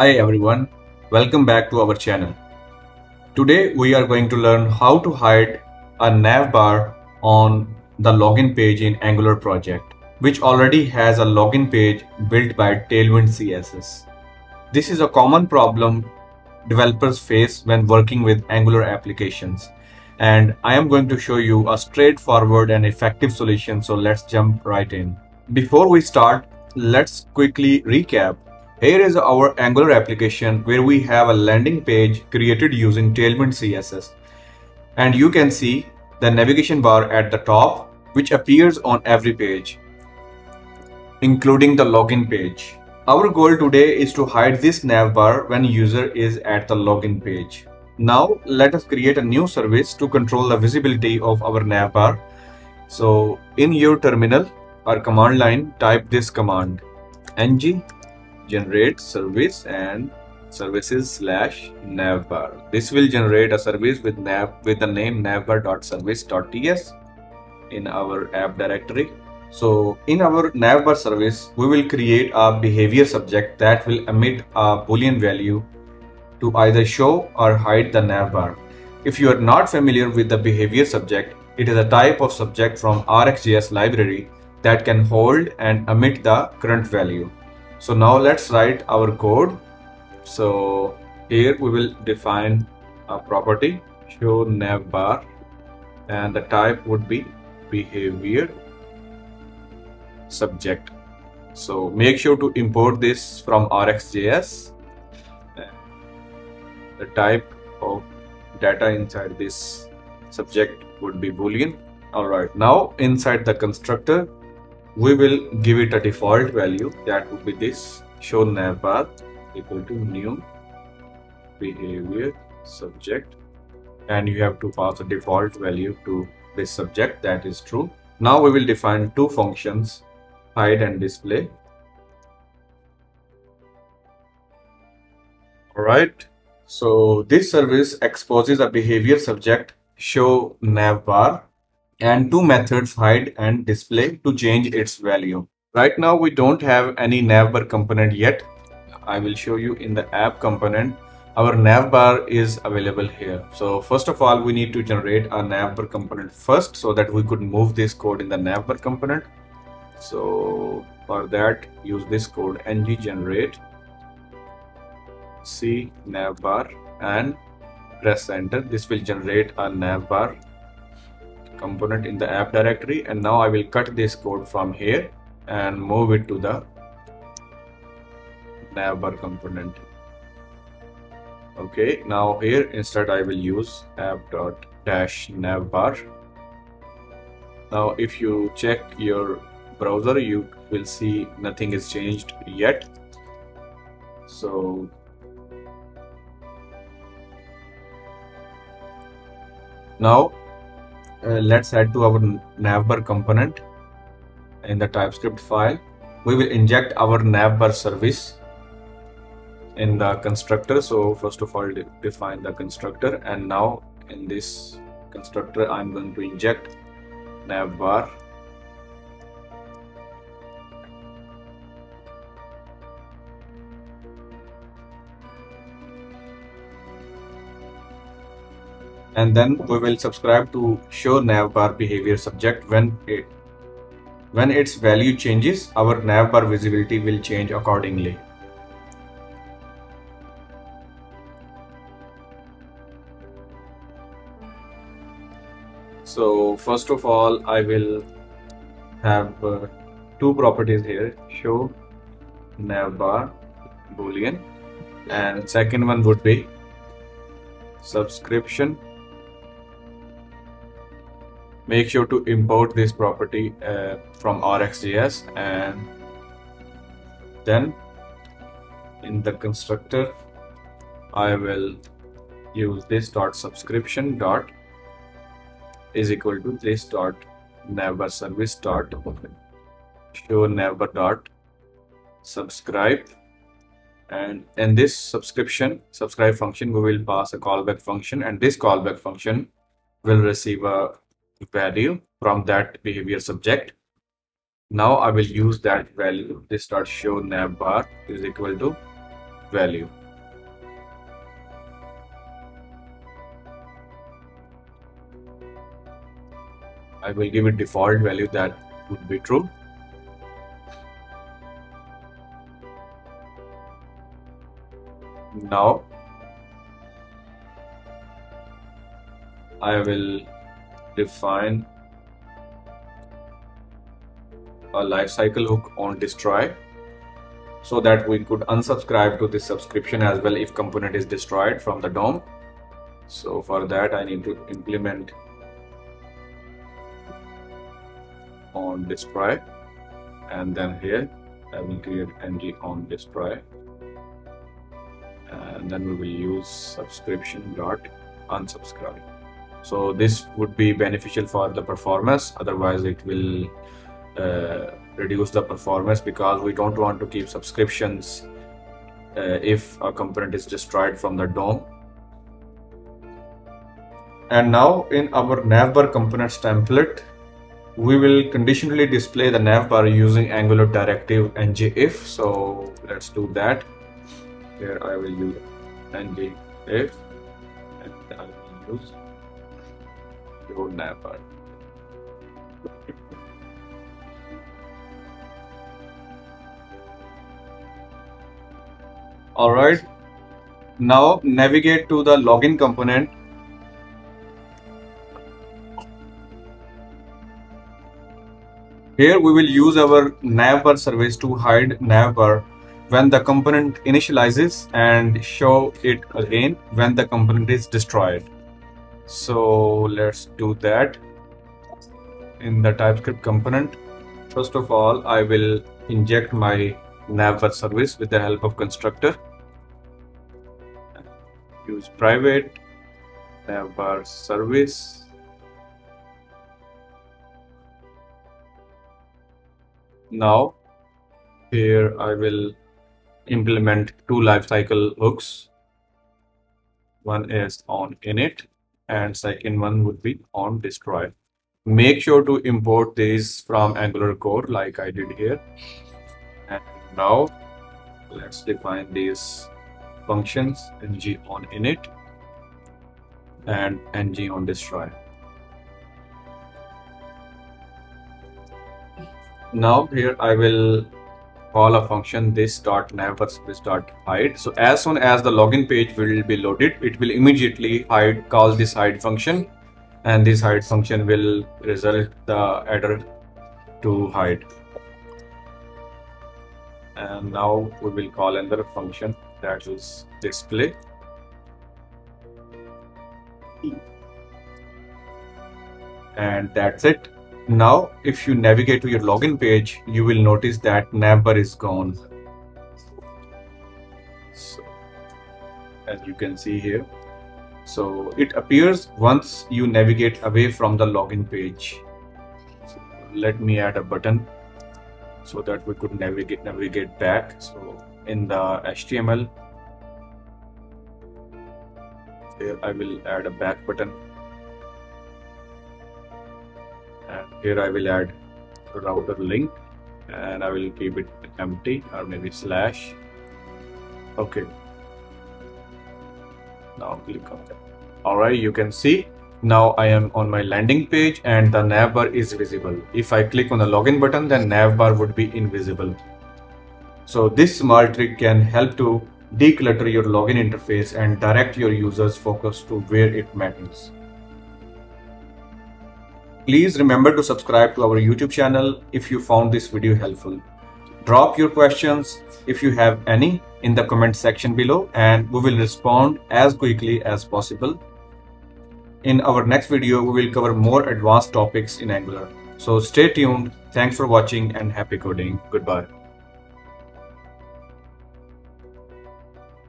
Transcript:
Hi everyone, welcome back to our channel. Today we are going to learn how to hide a navbar on the login page in Angular project, which already has a login page built by Tailwind CSS. This is a common problem developers face when working with Angular applications, and I am going to show you a straightforward and effective solution, so let's jump right in. Before we start, let's quickly recap. Here is our Angular application where we have a landing page created using Tailwind CSS, and you can see the navigation bar at the top which appears on every page, including the login page. Our goal today is to hide this navbar when user is at the login page. Now let us create a new service to control the visibility of our navbar. So in your terminal or command line, type this command: ng generate service and services /navbar. This will generate a service with the name navbar.service.ts in our app directory. So in our navbar service, we will create a behavior subject that will emit a boolean value to either show or hide the navbar. If you are not familiar with the behavior subject, it is a type of subject from RxJS library that can hold and emit the current value. So now let's write our code. So here we will define a property show navbar, and the type would be behavior subject. So make sure to import this from RxJS. The type of data inside this subject would be boolean. All right, now inside the constructor, we will give it a default value that would be this show navbar equal to new behavior subject, and you have to pass a default value to this subject that is true. Now we will define two functions, hide and display. All right, so this service exposes a behavior subject show navbar and two methods, hide and display, to change its value. Right now we don't have any navbar component yet. I will show you in the app component. Our navbar is available here. So first of all, we need to generate a navbar component first so that we could move this code in the navbar component. So for that, use this code: ng generate c navbar, and press enter. This will generate a navbar component in the app directory, and now I will cut this code from here and move it to the navbar component. Okay, now here instead I will use app.-navbar. Now if you check your browser, you will see nothing is changed yet. So now let's head to our navbar component. In the TypeScript file, we will inject our navbar service in the constructor. So first of all, define the constructor, and now in this constructor I'm going to inject navbar. And then we will subscribe to show navbar behavior subject. When its value changes, our navbar visibility will change accordingly. So first of all, I will have two properties here: show navbar boolean, and second one would be subscription. Make sure to import this property from RxJS, and then in the constructor I will use this dot subscription dot is equal to this dot navbar service dot show navbar dot subscribe, and in this subscribe function we will pass a callback function, and this callback function will receive a value from that behavior subject. Now I will use that value. This dot show navbar is equal to value. I will give it default value that would be true. Now I will define a lifecycle hook on destroy so that we could unsubscribe to this subscription as well if component is destroyed from the DOM. So for that I need to implement on destroy, and then here I will create NgOnDestroy, and then we will use subscription dot unsubscribe. So this would be beneficial for the performance, otherwise it will reduce the performance, because we don't want to keep subscriptions if a component is destroyed from the DOM. And now in our navbar components template, we will conditionally display the navbar using Angular directive NgIf. So let's do that. Here I will use NgIf and I will use your navbar. Alright, now navigate to the login component. Here we will use our navbar service to hide navbar when the component initializes and show it again when the component is destroyed. So let's do that in the TypeScript component. First of all, I will inject my navbar service with the help of constructor. Use private navbar service. Now here I will implement two lifecycle hooks. One is on init and second one would be on destroy. Make sure to import these from Angular core like I did here. And now let's define these functions, NgOnInit and NgOnDestroy. Now here I will call a function this.navbar.service.hide. So as soon as the login page will be loaded, it will immediately hide, call this hide function, and this hide function will result the header to hide. And now we will call another function that is display. And that's it. Now if you navigate to your login page, you will notice that navbar is gone. So, as you can see here, so it appears once you navigate away from the login page. So, let me add a button so that we could navigate back. So in the HTML here I will add a back button. And here I will add router link, and I will keep it empty or maybe slash. Okay. Now click on that. Alright, you can see now I am on my landing page and the navbar is visible. If I click on the login button, then navbar would be invisible. So this small trick can help to declutter your login interface and direct your users' focus to where it matters. Please remember to subscribe to our YouTube channel if you found this video helpful. Drop your questions, if you have any, in the comment section below, and we will respond as quickly as possible. In our next video, we will cover more advanced topics in Angular. So stay tuned. Thanks for watching and happy coding. Goodbye.